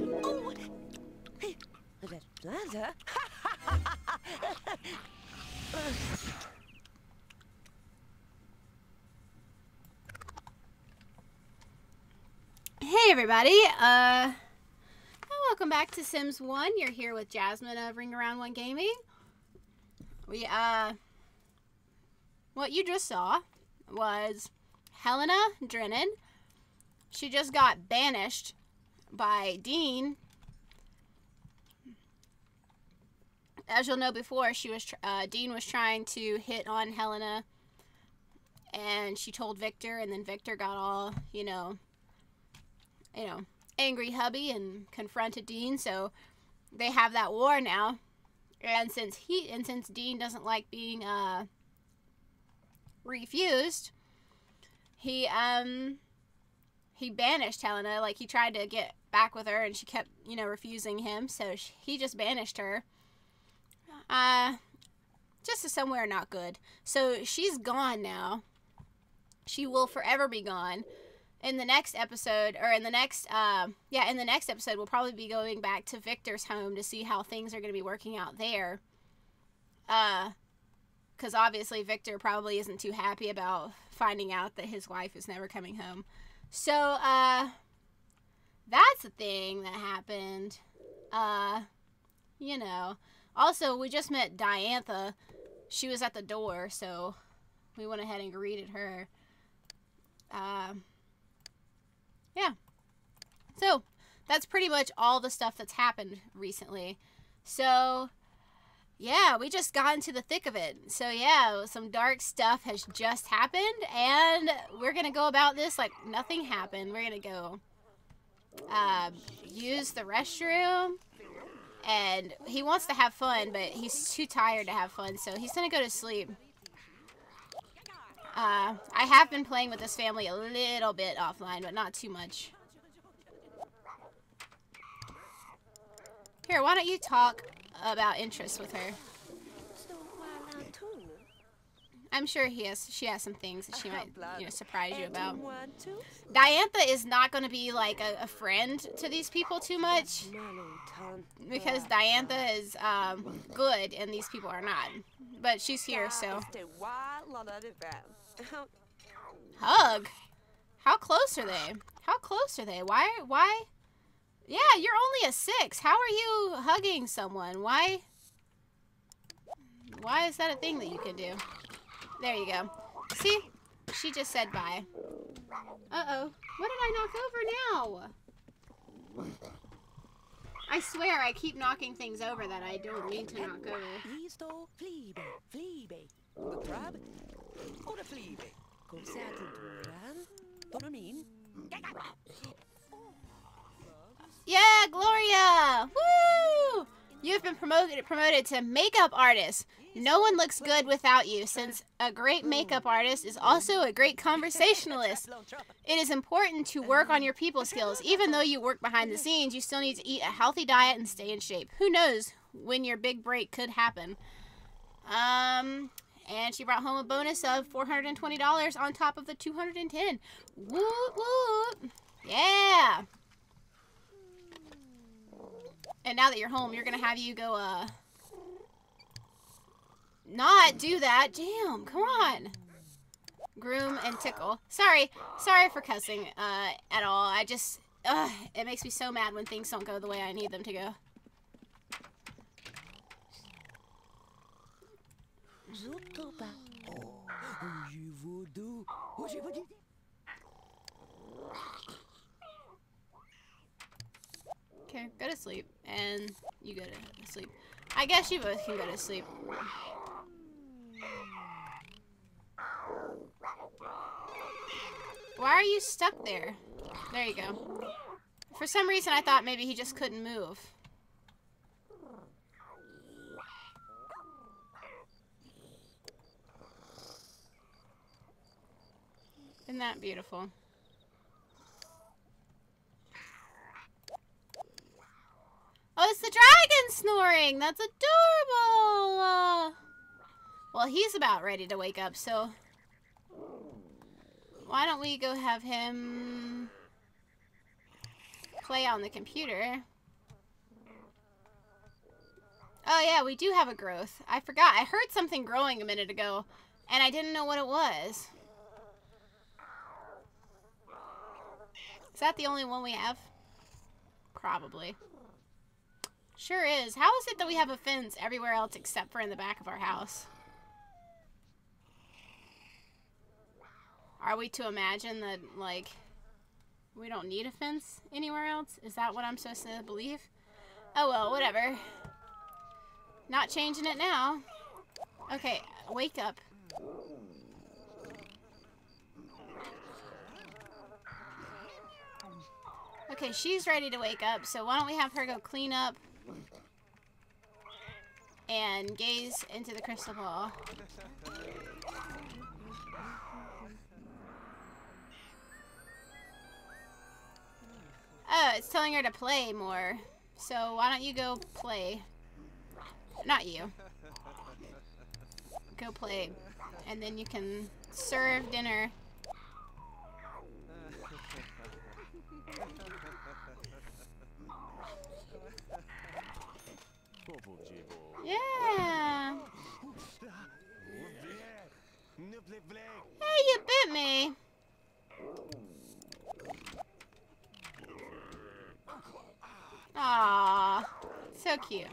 Oh, that bladder. Hey everybody, welcome back to Sims 1. You're here with Jasmine of Ring Around One Gaming. We, what you just saw was Helena Drennan. She just got banished by Dean. As you'll know before, she was Dean was trying to hit on Helena, and she told Victor, and then Victor got all, you know, angry hubby and confronted Dean. So they have that war now, and since Dean doesn't like being refused, he banished Helena. Like, he tried to get back with her, and she kept, you know, refusing him. So he just banished her. Just to somewhere not good. So she's gone now. She will forever be gone. In the next episode, or in the next, in the next episode, we'll probably be going back to Victor's home to see how things are going to be working out there. Because obviously Victor probably isn't too happy about finding out that his wife is never coming home. So, that's the thing that happened. You know. Also, we just met Diantha. She was at the door, so we went ahead and greeted her. Yeah. So, that's pretty much all the stuff that's happened recently. So, yeah, we just got into the thick of it. So, yeah, some dark stuff has just happened, and we're going to go about this like nothing happened. We're going to go use the restroom. And he wants to have fun, but he's too tired to have fun, so he's gonna go to sleep. I have been playing with this family a little bit offline, but not too much. Here, why don't you talk about interests with her? I'm sure she has some things that she might, you know, surprise you about. Diantha is not going to be like a friend to these people too much, because Diantha is good and these people are not. But she's here, so. Hug. How close are they? How close are they? Why? Yeah, you're only a 6. How are you hugging someone? Why is that a thing that you can do? There you go. See? She just said bye. Uh-oh. What did I knock over now? I swear I keep knocking things over that I don't mean to knock over. Yeah, Gloria! Woo! You've been promoted to makeup artist. No one looks good without you, since a great makeup artist is also a great conversationalist. It is important to work on your people skills. Even though you work behind the scenes, you still need to eat a healthy diet and stay in shape. Who knows when your big break could happen. And she brought home a bonus of $420 on top of the $210. Whoop, whoop. Yeah. And now that you're home, you're going to have you go, not do that. Damn, come on. Groom and tickle. Sorry for cussing at all. I just, it makes me so mad when things don't go the way I need them to go. Okay, go to sleep. And you go to sleep. I guess you both can go to sleep. Why are you stuck there? There you go. For some reason, I thought maybe he just couldn't move. Isn't that beautiful? Oh, it's the dragon snoring! That's adorable! Well, he's about ready to wake up, so why don't we go have him play on the computer. Oh yeah, we do have a growth. I forgot. I heard something growing a minute ago, and I didn't know what it was. Is that the only one we have? Probably. Sure is. How is it that we have a fence everywhere else except for in the back of our house? Are we to imagine that, like, we don't need a fence anywhere else? Is that what I'm supposed to believe? Oh well, whatever. Not changing it now. Okay, wake up. Okay, she's ready to wake up, so why don't we have her go clean up and gaze into the crystal ball. Oh, it's telling her to play more. So why don't you go play? Not you. Go play. And then you can serve dinner. Yeah. Hey, you bit me. Aww, so cute.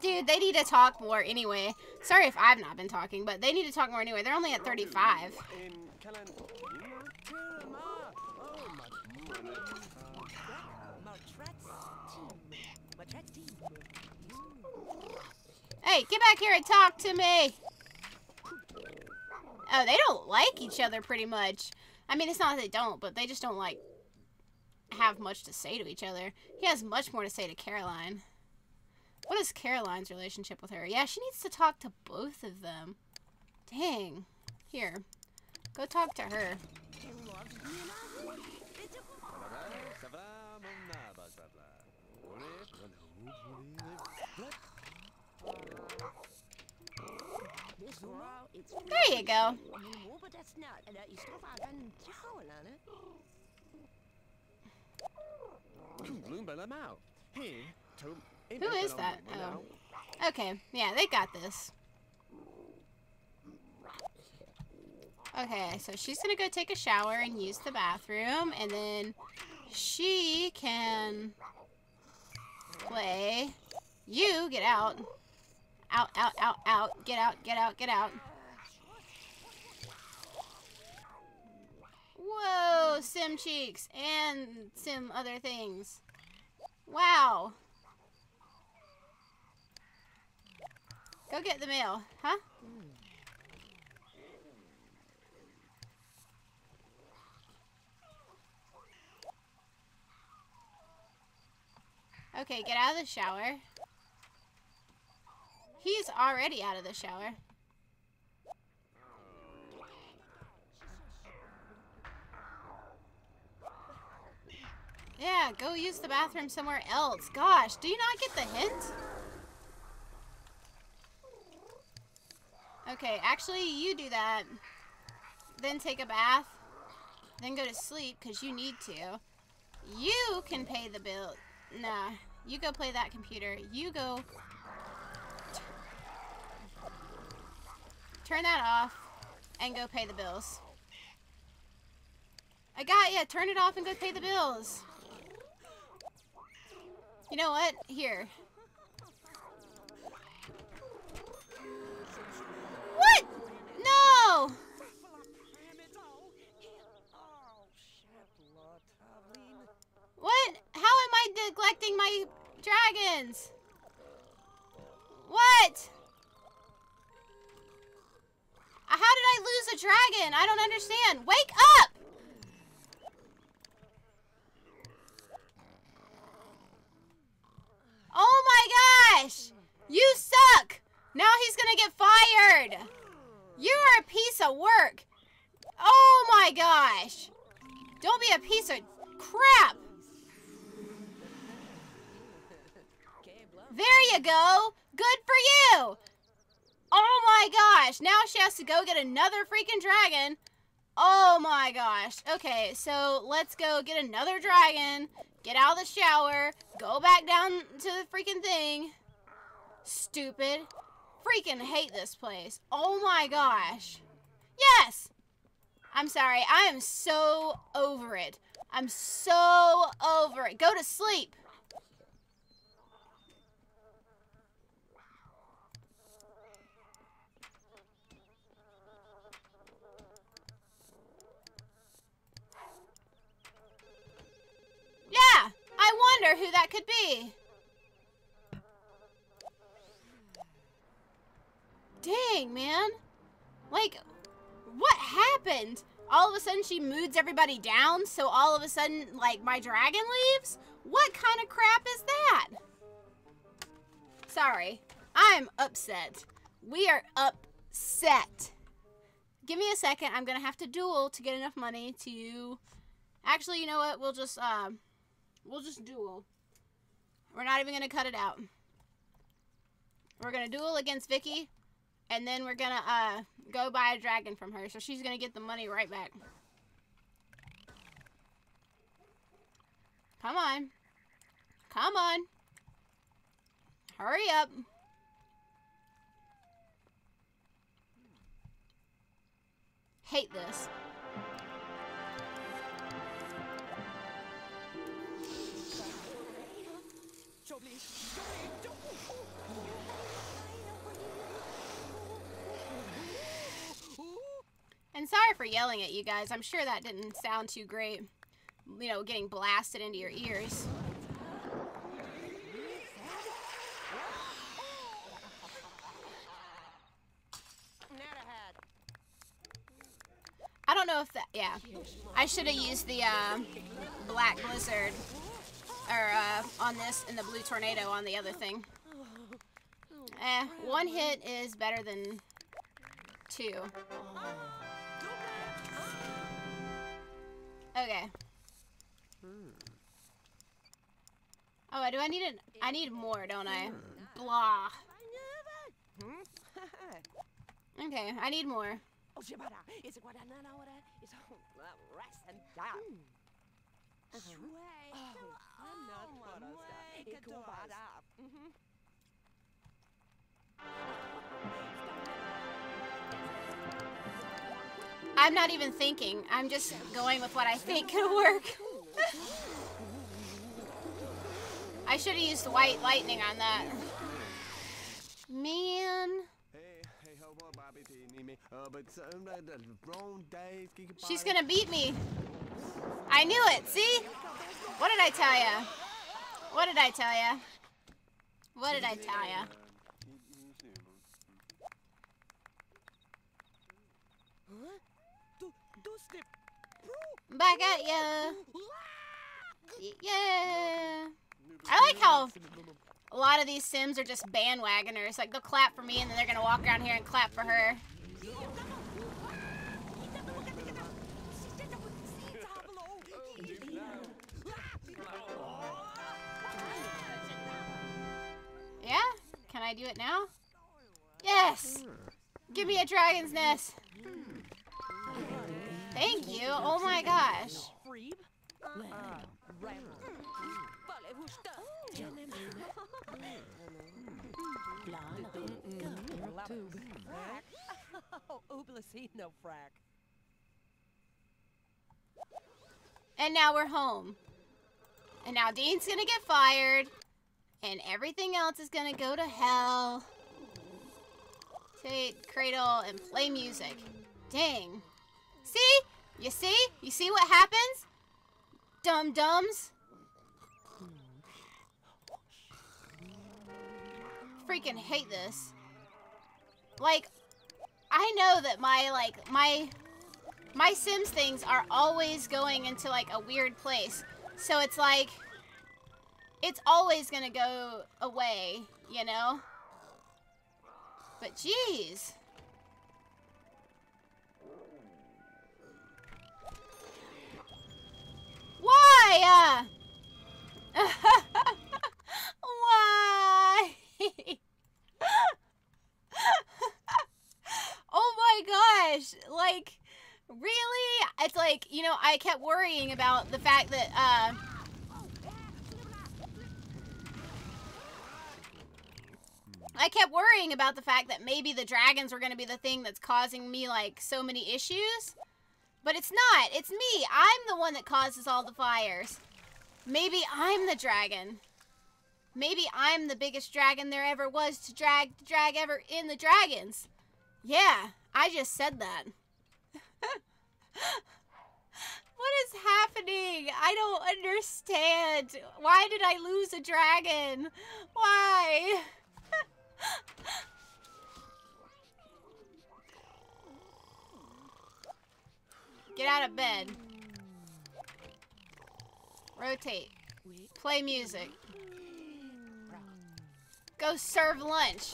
Dude, they need to talk more anyway. Sorry if I've not been talking, but they need to talk more anyway. They're only at 35. Hey, get back here and talk to me. Oh, they don't like each other pretty much. I mean, it's not that they don't, but they just don't, like, have much to say to each other. He has much more to say to Caroline. What is Caroline's relationship with her? Yeah, she needs to talk to both of them. Dang. Here. Go talk to her. There you go. Who is that? Oh. Okay. Yeah, they got this. Okay, so she's gonna go take a shower and use the bathroom, and then she can play. You get out. Out, out, out, out. Get out, get out, get out. Whoa, sim cheeks and sim other things. Wow. Go get the mail, huh? Okay, get out of the shower. He's already out of the shower. Yeah, go use the bathroom somewhere else. Gosh, do you not get the hint? Okay, actually, you do that. Then take a bath. Then go to sleep, because you need to. You can pay the bill. Nah, you go play that computer. You go... Turn that off and go pay the bills. I got ya. Turn it off and go pay the bills. You know what? Here. What? No! What? How am I neglecting my dragons? What? How did I lose a dragon? I don't understand. Wake up! Oh my gosh! You suck! Now he's gonna get fired! You're a piece of work! Oh my gosh! Don't be a piece of crap! There you go! Good for you! Oh my gosh, now she has to go get another freaking dragon. Oh my gosh. Okay, so let's go get another dragon, get out of the shower, go back down to the freaking thing. Stupid. Freaking hate this place. Oh my gosh. Yes! I'm sorry. I am so over it. I'm so over it. Go to sleep. Yeah, I wonder who that could be. Dang, man. Like, what happened? All of a sudden she moods everybody down, so all of a sudden, like, my dragon leaves? What kind of crap is that? Sorry. I'm upset. We are upset. Give me a second. I'm going to have to duel to get enough money to... Actually, you know what? We'll just duel. We're not even going to cut it out. We're going to duel against Vicky, and then we're going to go buy a dragon from her. So she's going to get the money right back. Come on. Come on. Hurry up. Hate this. And sorry for yelling at you guys. I'm sure that didn't sound too great, you know, getting blasted into your ears. I don't know if that, yeah. I should have used the black blizzard or on this and the blue tornado on the other thing. One hit is better than two. Okay. Oh, do I need it? I need more, don't I? Blah. Okay, I need more. I'm not even thinking. I'm just going with what I think could work. I should have used the white lightning on that. Man. She's gonna beat me. I knew it, see? What did I tell ya? What did I tell ya? What did I tell ya? Back at ya. Yeah. I like how a lot of these Sims are just bandwagoners. Like, they'll clap for me and then they're gonna walk around here and clap for her. Yeah? Can I do it now? Yes! Give me a dragon's nest. Thank you. Oh my gosh. And now we're home. And now Dean's gonna get fired. And everything else is gonna go to hell. Take Cradle and play music. Dang. See? You see? You see what happens? Dum-dums. Freaking hate this. Like, I know that my Sims things are always going into, like, a weird place. So it's like, it's always gonna go away, you know? But jeez. Why? Why? gosh, like, really? It's like, you know, I kept worrying about the fact that, maybe the dragons were going to be the thing that's causing me, like, so many issues. But it's not. It's me. I'm the one that causes all the fires. Maybe I'm the dragon. Maybe I'm the biggest dragon there ever was to drag ever in the dragons. Yeah, I just said that. What is happening? I don't understand. Why did I lose a dragon? Why? Get out of bed. Rotate. Play music. Go serve lunch.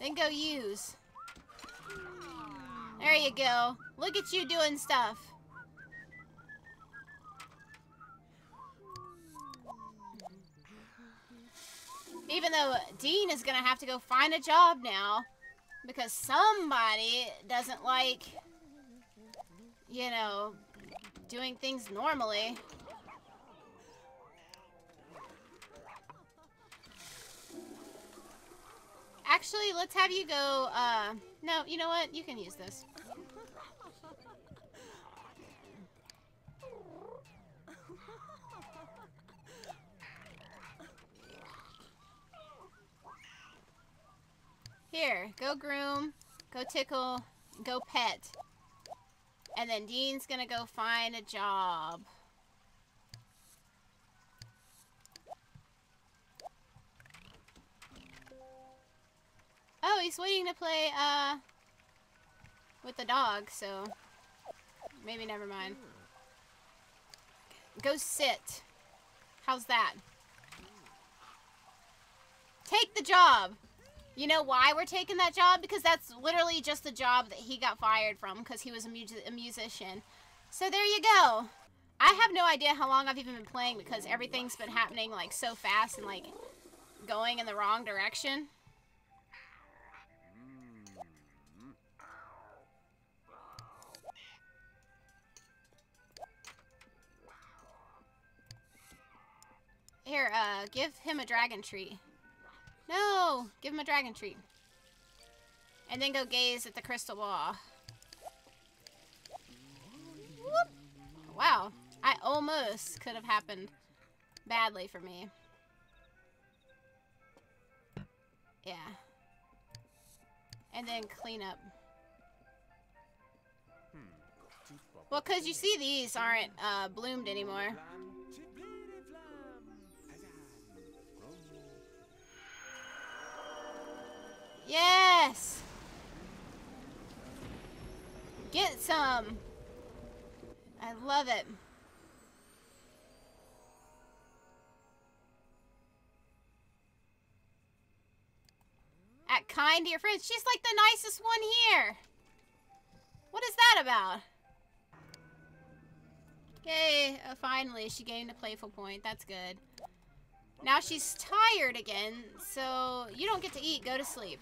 Then go use. There you go. Look at you doing stuff. Even though Dean is gonna have to go find a job now because somebody doesn't like, you know, doing things normally. Actually, let's have you go, no, you know what? You can use this. Here, go groom, go tickle, go pet. And then Dean's gonna go find a job. Oh, he's waiting to play, with the dog, so maybe never mind. Go sit. How's that? Take the job! You know why we're taking that job? Because that's literally just the job that he got fired from because he was a musician. So there you go. I have no idea how long I've even been playing because everything's been happening like so fast and like going in the wrong direction. Here, give him a dragon treat. No! Give him a dragon treat. And then go gaze at the crystal ball. Whoop. Wow. I almost could have happened badly for me. Yeah. And then clean up. Well, because you see these aren't bloomed anymore. Yes! Get some! I love it. Act kind to your friends. She's like the nicest one here! What is that about? Yay! Oh, finally, she gained a playful point. That's good. Now she's tired again, so you don't get to eat. Go to sleep.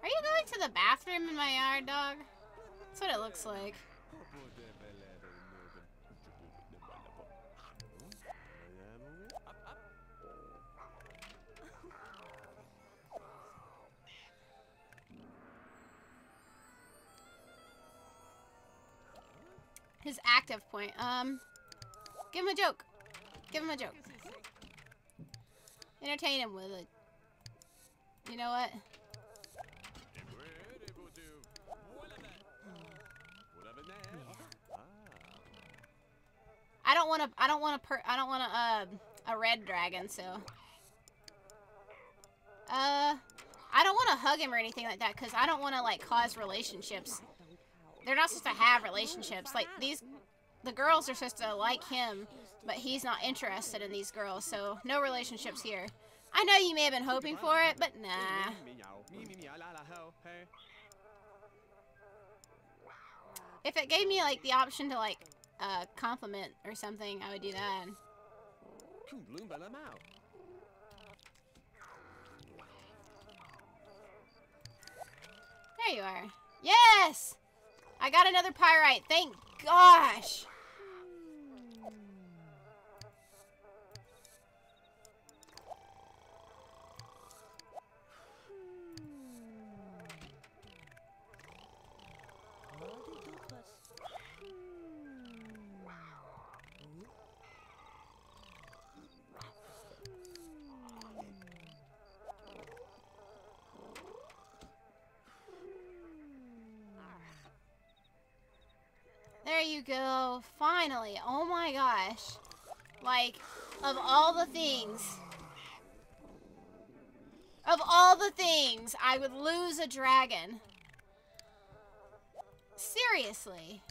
Are you going to the bathroom in my yard, dog? That's what it looks like. His active point. Give him a joke. Give him a joke. Entertain him with it. You know what? I don't want a red dragon, so. I don't want to hug him or anything like that because I don't want to like cause relationships. They're not supposed to have relationships. Like, the girls are supposed to like him, but he's not interested in these girls, so no relationships here. I know you may have been hoping for it, but nah. If it gave me, like, the option to, like, a compliment or something, I would do that. There you are. Yes! I got another pyrite. Thank gosh! There you go, finally. Oh my gosh. Like, of all the things. Of all the things, I would lose a dragon. Seriously.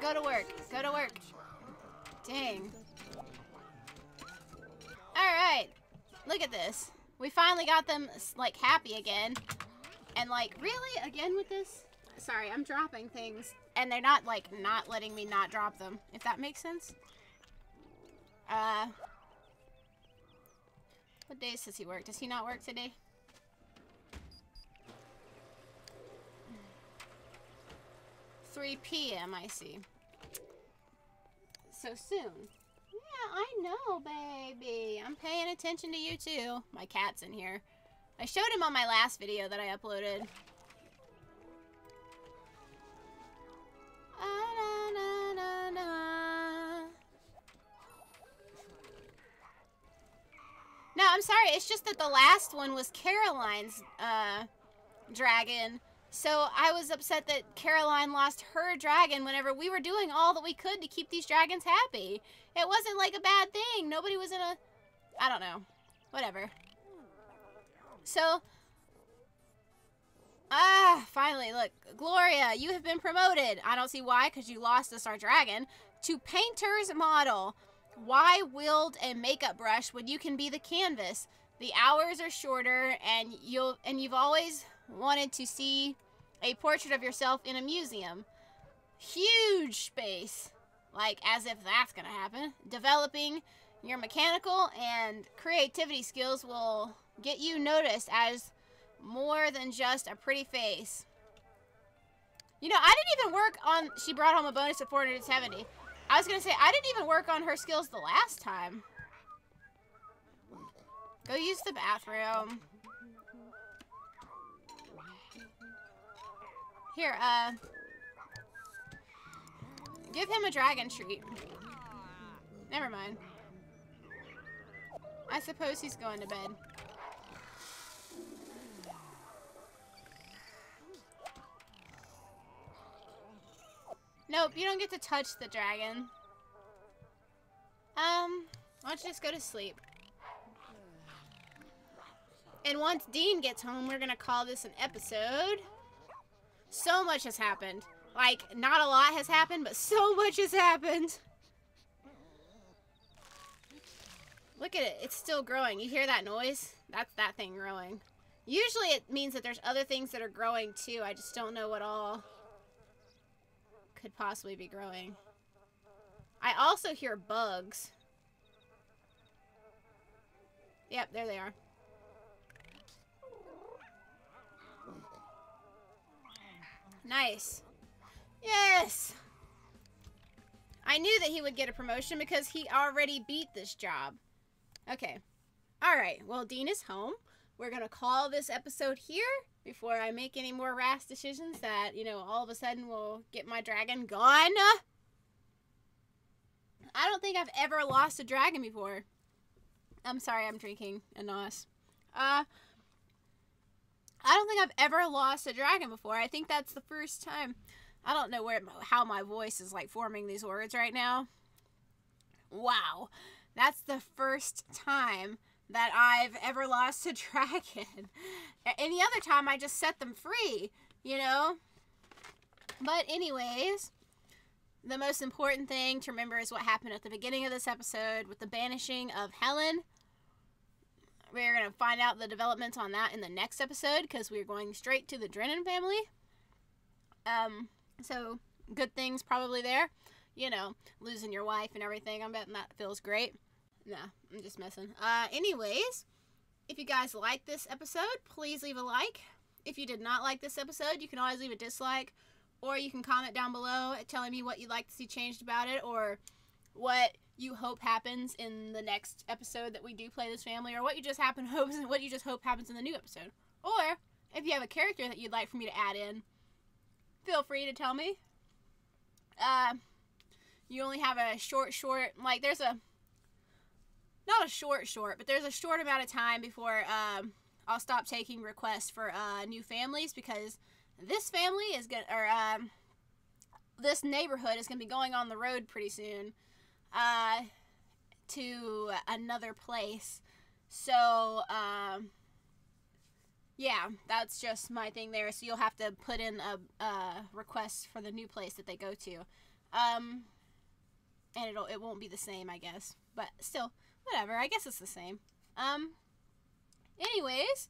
Go to work. Go to work. Dang. Alright. Look at this. We finally got them, like, happy again. And, like, really? Again with this? Sorry, I'm dropping things. And they're not, like, not letting me not drop them. If that makes sense. What days does he work? Does he not work today? PM, I see. So soon. Yeah, I know, baby. I'm paying attention to you, too. My cat's in here. I showed him on my last video that I uploaded. No, I'm sorry. It's just that the last one was Caroline's dragon. So I was upset that Caroline lost her dragon whenever we were doing all that we could to keep these dragons happy. It wasn't like a bad thing. Nobody was in a... I don't know. Whatever. So... Ah, finally, look. Gloria, you have been promoted. I don't see why, because you lost us our dragon. To painter's model. Why wield a makeup brush when you can be the canvas? The hours are shorter, and you've always... wanted to see a portrait of yourself in a museum. Huge space. Like, as if that's gonna happen. Developing your mechanical and creativity skills will get you noticed as more than just a pretty face. You know, I didn't even work on... She brought home a bonus of 470. I was gonna say, I didn't even work on her skills the last time. Go use the bathroom. Here, give him a dragon treat. Never mind. I suppose he's going to bed. Nope, you don't get to touch the dragon. Why don't you just go to sleep? And once Dean gets home, we're gonna call this an episode. So much has happened. Like, not a lot has happened, but so much has happened. Look at it. It's still growing. You hear that noise? That's that thing growing. Usually it means that there's other things that are growing, too. I just don't know what all could possibly be growing. I also hear bugs. Yep, there they are. Nice. Yes! I knew that he would get a promotion because he already beat this job. Okay. Alright, well, Dean is home. We're gonna call this episode here before I make any more rash decisions that, you know, all of a sudden will get my dragon gone. I don't think I've ever lost a dragon before. I'm sorry, I'm drinking a NOS. I don't think I've ever lost a dragon before. I think that's the first time. I don't know where how my voice is like forming these words right now. Wow. That's the first time that I've ever lost a dragon. Any other time I just set them free, you know? But anyways, The most important thing to remember is what happened at the beginning of this episode with the banishing of Helen. We're going to find out the developments on that in the next episode because we're going straight to the Drennan family. So good things probably there. You know, losing your wife and everything. I'm betting that feels great. No, I'm just messing. Anyways, if you guys like this episode, please leave a like. If you did not like this episode, you can always leave a dislike, or you can comment down below telling me what you'd like to see changed about it, or what you hope happens in the next episode that we do play this family, or what you just hope happens in the new episode. Or if you have a character that you'd like for me to add in, feel free to tell me. You only have a short, like, there's a, not a short, but there's a short amount of time before I'll stop taking requests for new families, because this family is gonna, or this neighborhood is gonna be going on the road pretty soon to another place. So yeah, that's just my thing there. So you'll have to put in a request for the new place that they go to, and it won't be the same, I guess. But still, whatever. I guess it's the same. Anyways.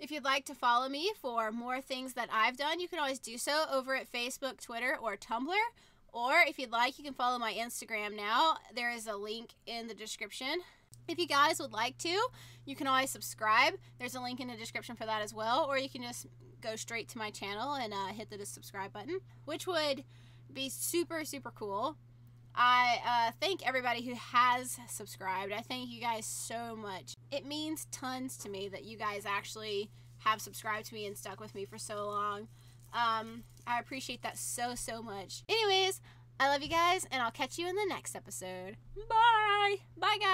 If you'd like to follow me for more things that I've done, you can always do so over at Facebook, Twitter, or Tumblr. Or if you'd like, you can follow my Instagram now. There is a link in the description. If you guys would like to, you can always subscribe. There's a link in the description for that as well. Or you can just go straight to my channel and hit the subscribe button, which would be super, super cool. I thank everybody who has subscribed. I thank you guys so much. It means tons to me that you guys actually have subscribed to me and stuck with me for so long. I appreciate that so, so much. Anyways, I love you guys, and I'll catch you in the next episode. Bye! Bye, guys!